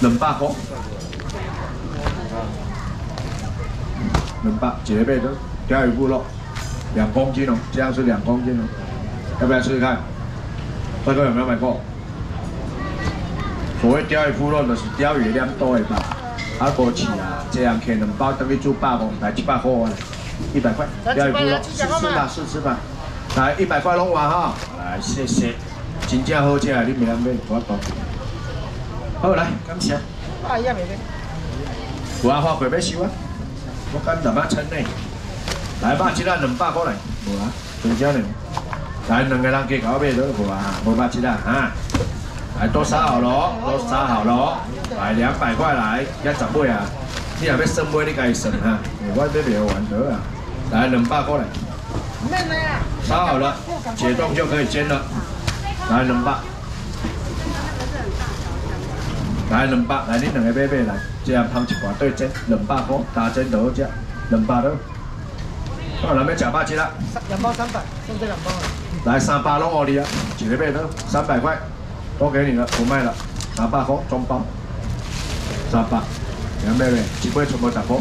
零八個，08姐妹的钓鱼部落，2公斤哦，这样是2公斤哦，要不要试试看？大哥有没有买过？所谓钓鱼部落就是钓鱼量多的吧，啊，过去啊，这样可能包等于做8公，来700块啊，100块，钓鱼部落试吃吧，试吃吧，来100块拢完哈，来谢谢，真正好吃，你免买，我懂。 好来，感谢。啊，也袂歹。有啊，花粿要收啊。我干淡薄称呢。来吧，一人200块来。无啊，真少呢。来两个人加搞买都无啊，无吧，一人哈。来多杀好咯，多杀好咯。来200块来，110尾啊。你若要算尾，你家算哈。我买袂完得啊。来200块来。妹妹啊。杀好了，解冻就可以煎了。来200。 来200，来你两个买来，这样汤一锅对蒸200块，打蒸多只，200多。我来要吃八只啦。2包300，剩这2包。来3包拢我哩啊，一个买多300块，都给你了，不卖了，300块中包。300，两百嘞，一杯全部10块。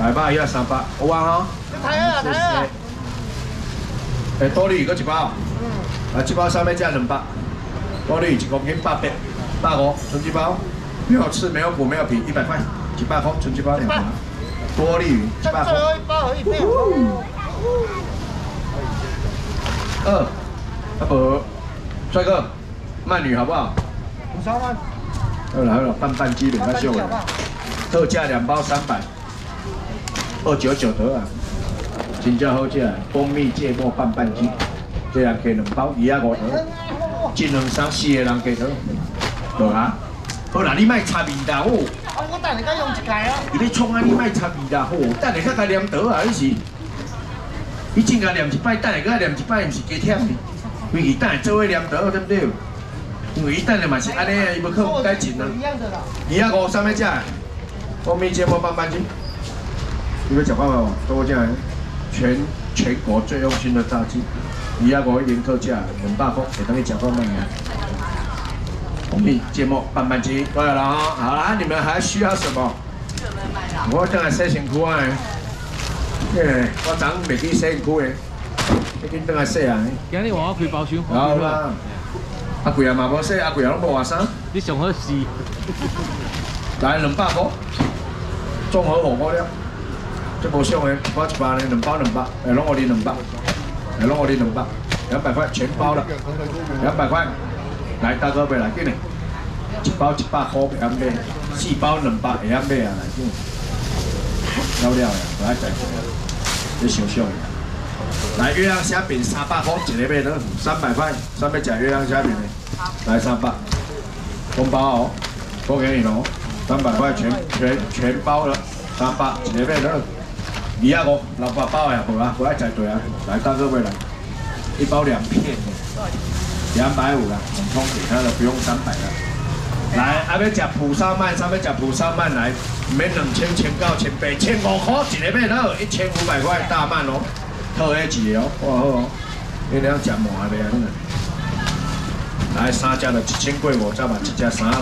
来吧，一300，好玩哈。太好了。哎，多利个1包。嗯。啊，1包上面加200，多利1公斤800。 100块，纯鸡包，没有刺，没有骨，没有皮，100块，100块，纯鸡包2包，多利鱼100块，2，阿伯，帅哥，卖女好不好？5、3万，好了，半鸡腿太秀了，特价2包300，299得啊，请教后价，蜂蜜芥末半鸡，这样给2包2啊5得，进2、3、4个人给得。 落啊！好啦，你莫插面啦好。我等下再用一解啊。伊咧创啊，你莫插面啦好。等下再念倒啊，你是？你真个念一摆，等下再念一摆，唔是加忝哩。因为等下做伙念倒，对不对？因为伊等下嘛是安尼啊，伊要靠改进啊。2啊5啥物只？我咪节目慢慢去。你要吃看看哦，多只全国最用心的炸鸡，2啊5一元特价，200块，会当去吃看看啊。 蜂蜜芥末拌鸡，对了哈、哦，好啦，你们还需要什么？我等下洗身躯啊！我昨未去洗身躯嘞，已经等下洗啊！今日我开包厢，好啦，阿贵也嘛无洗，阿贵也拢无话啥。你上好试，来200块，综合火锅了，这无上诶，我一包嘞2包200，哎，拢我哩2包，哎，拢我哩2包，200块全包了，200块。 来，大哥袂来紧嘞，1包100块袂晓买，4包200会晓买啊来紧，了了呀，来再，你想想，来月亮虾饼300块一个买得，300块，上面加月亮虾饼嘞，来300，红包哦，都给你喽，300块全包了，300一个买得，2啊5600包呀，无啊，不爱再对啊，来大哥袂来，1包2片。 250啦，很充足，他的不用300了。来，阿要吃蒲烧鳗，啥要吃蒲烧鳗来，免2000、1900、1800、1500一个面哦，1500块大鳗哦，特爱几哦，哇哦，你了吃麻的啊，真的。来三只就1000几5，再买一只3啊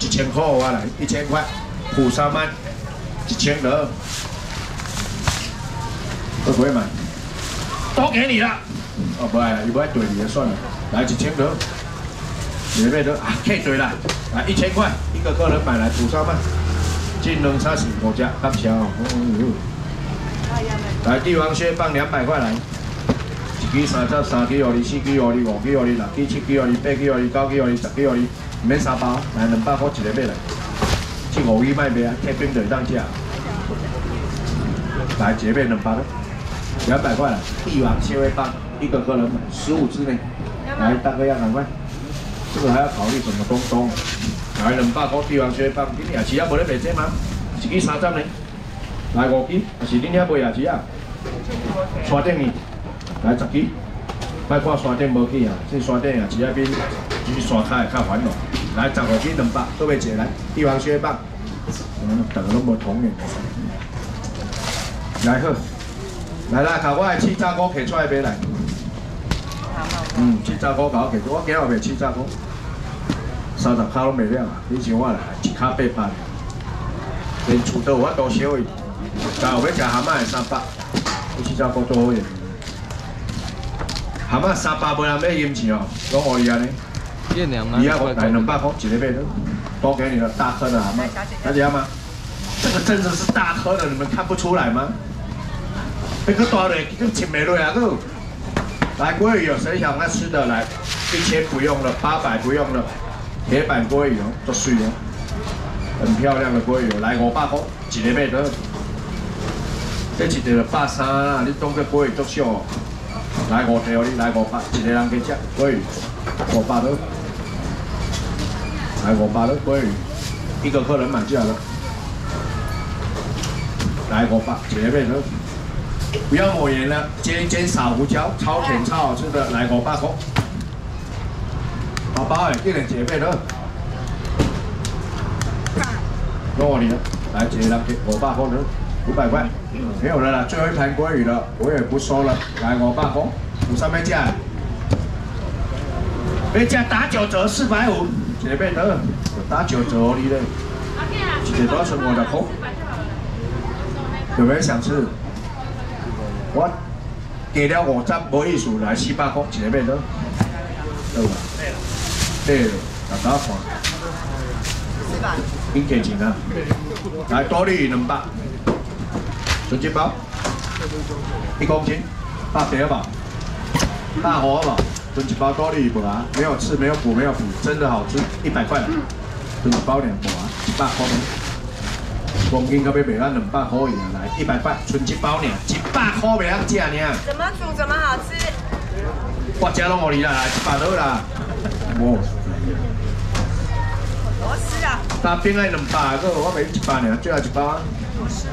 5，1000块我来，1000块，蒲烧鳗1000多，都不会买，都给你了。 哦，不爱，你不爱对你就算了。来1000多，姐妹都啊，可以对啦。来1000块，一个客人买来煮烧饭，进2、3、4、5只，感谢哦。来帝王蟹棒200块来，1支30，3支20，4支20，5支20，6支7支20，8支20，9支20，10支20，免3包，来200块一个买来。这5支卖袂啊，退冰就当吃。来姐妹200块，200块来，帝王蟹棒。 一个客人买15只呢，来大哥要200块，这个还要考虑什么东东？来200块帝王蟹棒，恁夜市也无咧卖这吗？1支30呢，来5支，还是恁遐卖夜市啊？山顶呢，来10支，卖看山顶无去啊，这山顶夜市啊比山骹会较烦咯。来15支200，都袂济来，帝王蟹棒，大家拢无同呢。来好，来啦，靠我的7炸锅摕出来卖来。 7炸锅搞起，我今日卖7炸锅，三十卡拢袂了啊！你像我啦，一卡800，连厝都有法度烧的，但后尾食蛤蟆的300，你去找工作好用。蛤蟆300无人要腌制哦，拢互伊安尼。伊啊，我来200块一个贝都，多给你了大颗的蛤蟆，了解吗？这个真的是大颗的，你们看不出来吗？那个大的，跟青梅落啊个。 来鲑鱼有谁想要吃的？来，1000不用了，800不用了，铁板鲑鱼哦，做水哦，很漂亮的鲑鱼哦，来500块，一个贝得。这一条83啦，你当做鲑鱼作小哦。来5条，你来500，一个人去吃鲑鱼，500得。来500得鲑鱼，一个客人满价了。来500，一个贝得。 不要抹盐了，煎撒胡椒，超甜超好吃的，来500块。宝宝哎，一人姐妹了，弄你了，来姐妹给500块了，500块，没有了啦，最后一盘鲑鱼了，我也不收了，来500块，有啥要加？要加打9折450，姐妹了，打9折哦你嘞，一个多少50块？有没有想吃？ 我给了50，无意思，来400块一个面了，对吧？对了，大家看，你给钱啊？来多利200，纯金包，1公斤，大碟吧，大活吧，纯金包多利不啊？没有刺，没有骨，没有皮，真的好吃，100块，纯金包2包啊，100块。 公斤到尾卖咱200块以下，来100块，剩1包呢，100块袂当吃呢。怎么煮怎么好吃。我吃拢我你啦，100多啦。我。螺丝啊。大饼爱200个，我卖100呢，最后1包啊。螺丝。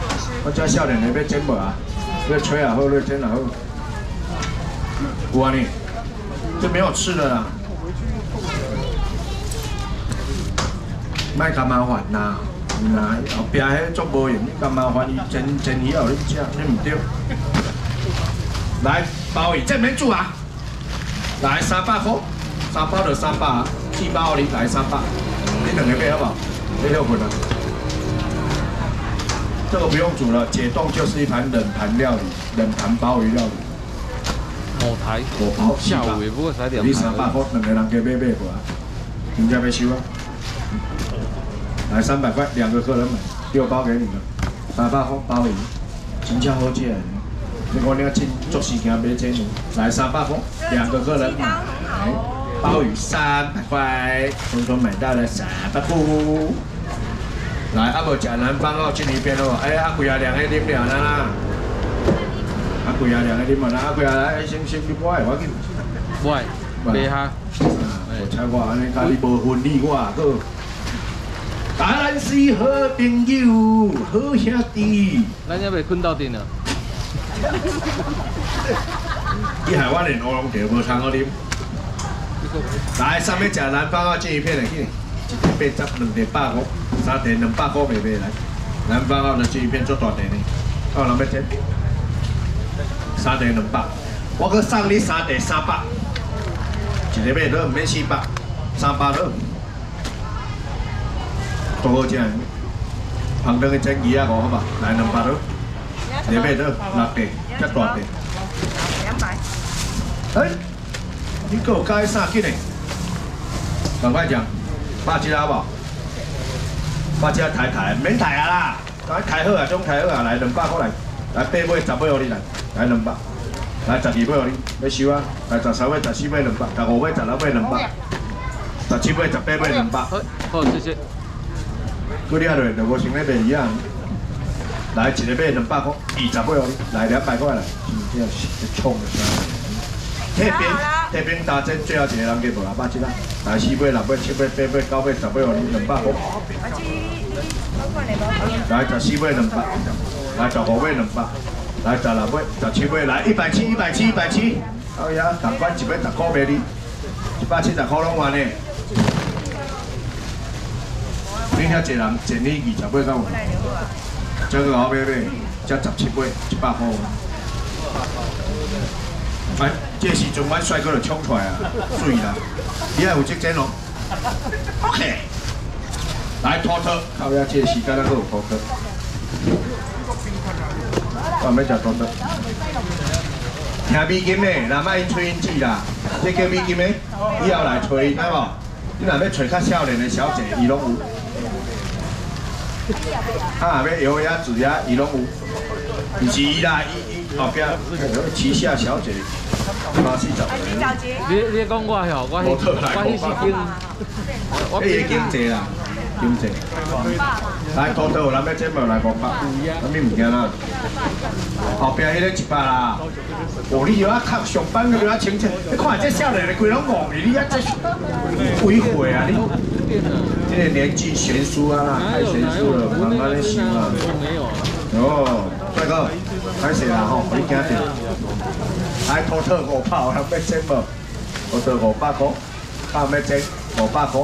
我遮少年的要煎无啊？要吹也好，要煎也好。有啊呢，就没有吃的啦。卖咁麻烦呐。 呐，后壁迄足无用，你咁麻烦，伊煎鱼后你吃，你唔对。来鲍鱼，这免煮啊。来300块，3包就300啊，4包你来300，你两个要好不好？你要不啦？这个不用煮了，解冻就是一盘冷盘料理，冷盘鲍鱼料理。5台，下午也不过才2台。你300块，两个人加买过啊？人家要收啊？ 来300块，2个客人买，6包给你们，300块包鱼，真正好吃。你看你个真做事情别真牛，来300块，2个客人买，包鱼300块，通通买到了300块。来，阿无吃南方哦，去那边哦，哎阿贵阿两个啉了啦，阿贵阿两个啉完啦，阿贵阿来先去买，我去买，别哈，我猜我安尼，家你无分你我个。 啊，咱是好朋友，好兄弟。咱也未困到阵啊！你害我连乌龙茶无通好啉。来，上面食南方澳这一片的，去，1片80，2片85，3片200块袂袂来。南方澳的这一片做大片的，到哪要钱？3片200，我去送你3片300，一个面都唔免400，300都。 多好食，旁边个蒸鱼啊，好吧，来200多，2片多，6片，加大片。200。哎，你给我加一啥去呢？2块钱，8只好不好？8只抬，免抬啊啦，来抬好啊，总抬好啊，来200块来，来8尾10尾给你来，来200，来12尾给你，要收啊，来13尾14尾200，15尾16尾200，17尾18尾200。好，谢谢。 过了嘞，就无像咧卖鱼啊，来一个买200块，20尾哦，来200块来，真正是一冲的啥？退兵打针，最后一个人给无8只啦，来4尾、6尾、7尾、8尾、9尾、10尾哦，200块。来14尾200，来15尾200，来16尾、17尾来170，哎呀，10块1尾10块卖你，170块拢完嘞。 你遐侪人，前年20尾到有，这个后尾尾才17尾100块。哎，这时阵阮帅哥就冲出来啊，水啦！你也有积钱哦， OK， 来拖车，靠下去，时间那个有拖车。我咪食拖车。听美金的，那卖吹烟机啦，这叫美金的，以后来吹，知无？你若要吹较少年的小姐，伊拢有。啊，要摇呀、指呀，伊拢有。唔是伊啦，伊后边旗下小姐。 你讲我吼，我迄經濟啦，經濟。來拖到，咱要這無來500，咱咪唔驚啦。後邊迄個100啦，哦，你有啊靠上班個有啊清楚，你看這少年的規攏戇哩，你啊這幾歲啊你？這個年紀懸殊啊啦，太懸殊了，慢慢咧想啊。哦，大哥，歹勢啦吼，你驚著。 来拖车500，我要蒸无？拖车500块，他要蒸500块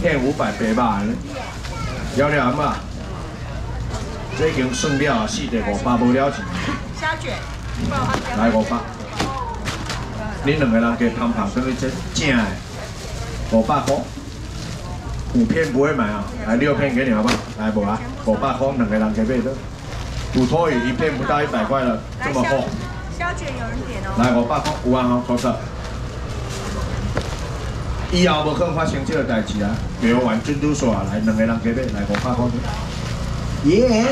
，4片500，白肉。了了嘛？这已经算了啊，4片500无了钱。虾卷，来500。你两个人给摊牌，跟你蒸正的500块，5片不会买啊，来6片给你好不好？来不啊？500块两个人给买的，土托鱼1片不到100块了，这么厚。 胶卷有人点哦，来500块5万哦，多少？以后无可能发生这个代志啊！没有玩珍珠锁啊，来两个人给买，来500块。耶！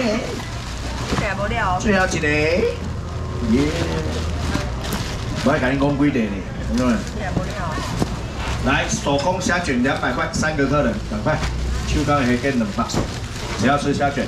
这也无了哦。最后一个，耶！我爱甲你讲几地呢？你讲嘞？这也无了哦。来手工虾卷200块，3个客人，赶快！秋刚的虾卷200，谁要吃虾卷？